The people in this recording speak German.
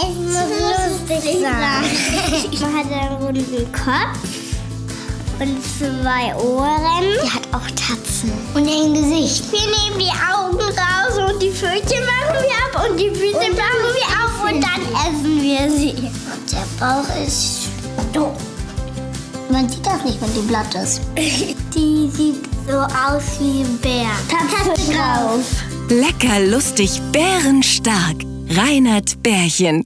Es muss lustig sein. Man hat einen runden Kopf und zwei Ohren. Die hat auch Tatzen. Und ein Gesicht. Wir nehmen die Augen raus und die Pfötchen machen wir ab und die Füße machen wir auf und dann essen wir sie. Und der Bauch ist doof. Man sieht das nicht, wenn die blatt ist. Die sieht so aus wie ein Bär. Tatze drauf. Lecker, lustig, bärenstark. Reinert Bärchen.